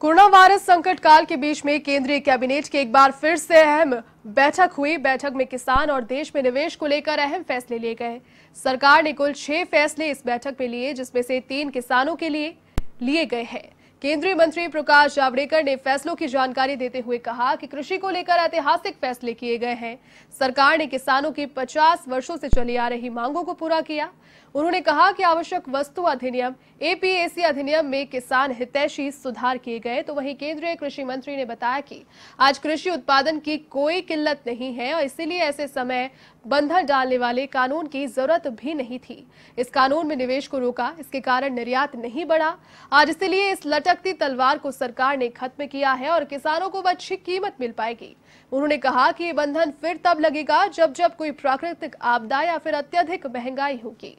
Corona virus संकट काल के बीच में केंद्रीय कैबिनेट की एक बार फिर से अहम बैठक हुई। बैठक में किसान और देश में निवेश को लेकर अहम फैसले लिए गए। सरकार ने कुल 6 फैसले इस बैठक में लिए, जिसमें से 3 किसानों के लिए लिए गए हैं। केंद्रीय मंत्री प्रकाश जावड़ेकर ने फैसलों की जानकारी देते हुए कहा कि कृषि को लेकर ऐतिहासिक फैसले किए गए हैं। सरकार ने किसानों की 50 वर्षों से चली आ रही मांगों को पूरा किया। उन्होंने कहा कि आवश्यक वस्तु अधिनियम एपीएसी अधिनियम में किसान हितैषी सुधार किए गए। तो वहीं केंद्रीय कृषि मंत्री ने बताया कि आज कृषि उत्पादन की कोई किल्लत नहीं है और इसीलिए ऐसे समय बंधन डालने वाले कानून की जरूरत भी नहीं थी। इस कानून में निवेश को रोका, इसके कारण निर्यात नहीं बढ़ा। आज इसीलिए इस लटकती तलवार को सरकार ने खत्म किया है और किसानों को अच्छी कीमत मिल पाएगी। उन्होंने कहा कि ये बंधन फिर तब लगेगा जब जब कोई प्राकृतिक आपदा या फिर अत्यधिक महंगाई होगी।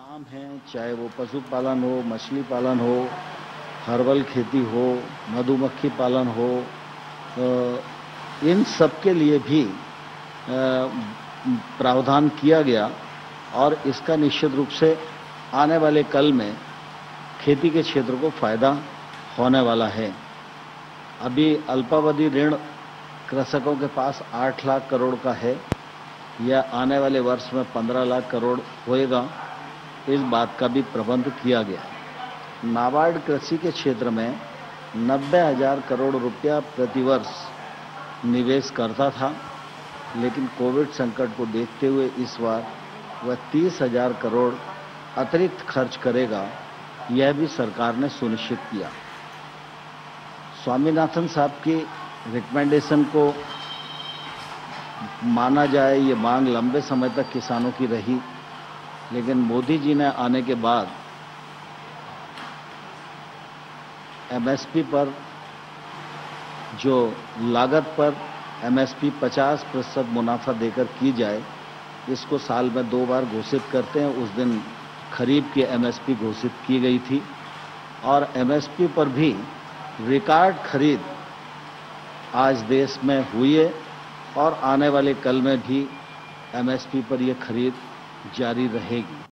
काम है, चाहे वो पशुपालन हो, मछली पालन हो, हर्बल खेती हो, मधुमक्खी पालन हो, इन सब के लिए भी प्रावधान किया गया और इसका निश्चित रूप से आने वाले कल में खेती के क्षेत्र को फायदा होने वाला है। अभी अल्पावधि ऋण कृषकों के पास 8 लाख करोड़ का है, यह आने वाले वर्ष में 15 लाख करोड़ होएगा। इस बात का भी प्रबंध किया गया। नाबार्ड कृषि के क्षेत्र में 90,000 करोड़ रुपया प्रतिवर्ष निवेश करता था, लेकिन कोविड संकट को देखते हुए इस बार वह 30,000 करोड़ अतिरिक्त खर्च करेगा, यह भी सरकार ने सुनिश्चित किया। स्वामीनाथन साहब की रिकमेंडेशन को माना जाए, ये मांग लंबे समय तक किसानों की रही, लेकिन मोदी जी ने आने के बाद एमएसपी पर जो लागत पर एमएसपी 50% मुनाफा देकर की जाए, इसको साल में 2 बार घोषित करते हैं। उस दिन खरीफ की एमएसपी घोषित की गई थी और एमएसपी पर भी रिकॉर्ड खरीद आज देश में हुई है और आने वाले कल में भी एमएसपी पर यह खरीद जारी रहेगी।